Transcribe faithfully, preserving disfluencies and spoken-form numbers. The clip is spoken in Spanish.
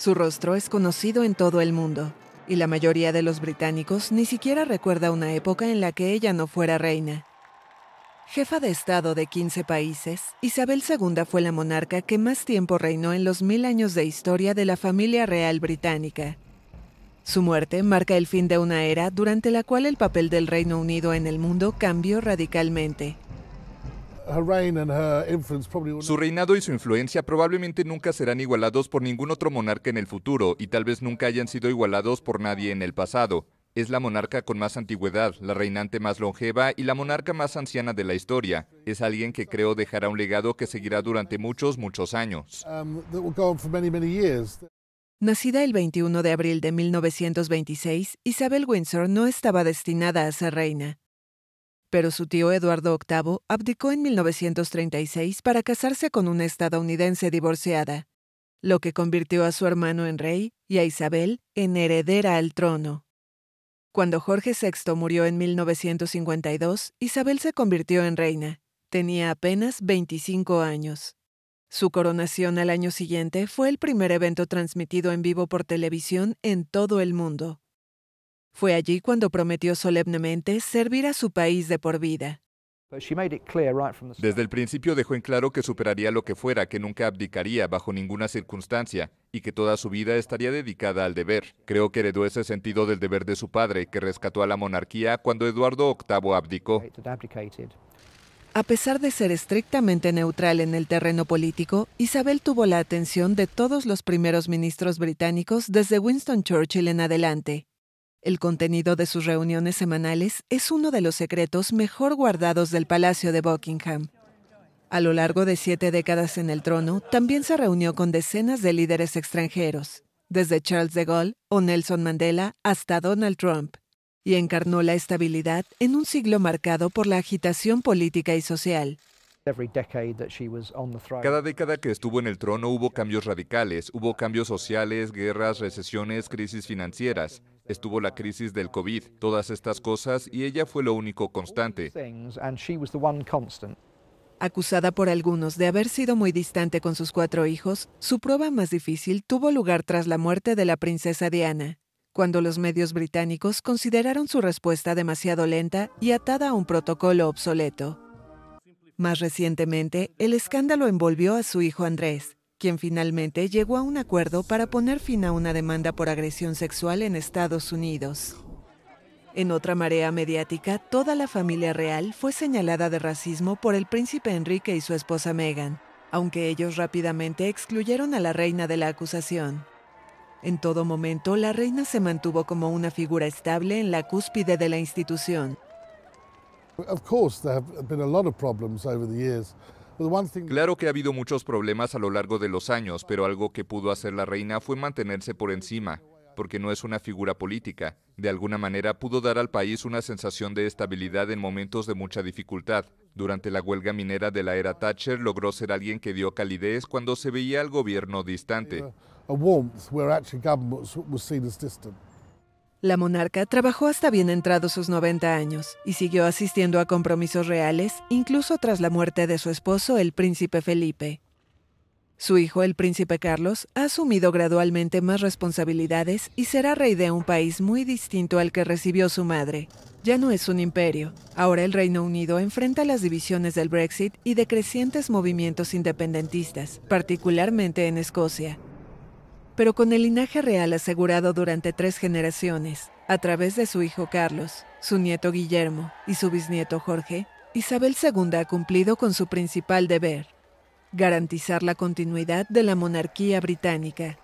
Su rostro es conocido en todo el mundo, y la mayoría de los británicos ni siquiera recuerda una época en la que ella no fuera reina. Jefa de Estado de quince países, Isabel segunda fue la monarca que más tiempo reinó en los mil años de historia de la familia real británica. Su muerte marca el fin de una era durante la cual el papel del Reino Unido en el mundo cambió radicalmente. Su reinado y su influencia probablemente nunca serán igualados por ningún otro monarca en el futuro y tal vez nunca hayan sido igualados por nadie en el pasado. Es la monarca con más antigüedad, la reinante más longeva y la monarca más anciana de la historia. Es alguien que creo dejará un legado que seguirá durante muchos, muchos años. Nacida el veintiuno de abril de mil novecientos veintiséis, Isabel Windsor no estaba destinada a ser reina. Pero su tío Eduardo octavo abdicó en mil novecientos treinta y seis para casarse con una estadounidense divorciada, lo que convirtió a su hermano en rey y a Isabel en heredera al trono. Cuando Jorge sexto murió en mil novecientos cincuenta y dos, Isabel se convirtió en reina. Tenía apenas veinticinco años. Su coronación al año siguiente fue el primer evento transmitido en vivo por televisión en todo el mundo. Fue allí cuando prometió solemnemente servir a su país de por vida. Desde el principio dejó en claro que superaría lo que fuera, que nunca abdicaría bajo ninguna circunstancia y que toda su vida estaría dedicada al deber. Creo que heredó ese sentido del deber de su padre, que rescató a la monarquía cuando Eduardo octavo abdicó. A pesar de ser estrictamente neutral en el terreno político, Isabel tuvo la atención de todos los primeros ministros británicos desde Winston Churchill en adelante. El contenido de sus reuniones semanales es uno de los secretos mejor guardados del Palacio de Buckingham. A lo largo de siete décadas en el trono, también se reunió con decenas de líderes extranjeros, desde Charles de Gaulle o Nelson Mandela hasta Donald Trump, y encarnó la estabilidad en un siglo marcado por la agitación política y social. Cada década que estuvo en el trono hubo cambios radicales, hubo cambios sociales, guerras, recesiones, crisis financieras. Estuvo la crisis del COVID, todas estas cosas, y ella fue lo único constante. Acusada por algunos de haber sido muy distante con sus cuatro hijos, su prueba más difícil tuvo lugar tras la muerte de la princesa Diana, cuando los medios británicos consideraron su respuesta demasiado lenta y atada a un protocolo obsoleto. Más recientemente, el escándalo envolvió a su hijo Andrés, quien finalmente llegó a un acuerdo para poner fin a una demanda por agresión sexual en Estados Unidos. En otra marea mediática, toda la familia real fue señalada de racismo por el príncipe Enrique y su esposa Meghan, aunque ellos rápidamente excluyeron a la reina de la acusación. En todo momento, la reina se mantuvo como una figura estable en la cúspide de la institución. Of course, there have been a lot of problems over the years. Claro que ha habido muchos problemas a lo largo de los años, pero algo que pudo hacer la reina fue mantenerse por encima, porque no es una figura política. De alguna manera pudo dar al país una sensación de estabilidad en momentos de mucha dificultad. Durante la huelga minera de la era Thatcher logró ser alguien que dio calidez cuando se veía al gobierno distante. La monarca trabajó hasta bien entrados sus noventa años y siguió asistiendo a compromisos reales, incluso tras la muerte de su esposo, el príncipe Felipe. Su hijo, el príncipe Carlos, ha asumido gradualmente más responsabilidades y será rey de un país muy distinto al que recibió su madre. Ya no es un imperio. Ahora el Reino Unido enfrenta las divisiones del Brexit y de crecientes movimientos independentistas, particularmente en Escocia. Pero con el linaje real asegurado durante tres generaciones, a través de su hijo Carlos, su nieto Guillermo y su bisnieto Jorge, Isabel segunda ha cumplido con su principal deber: garantizar la continuidad de la monarquía británica.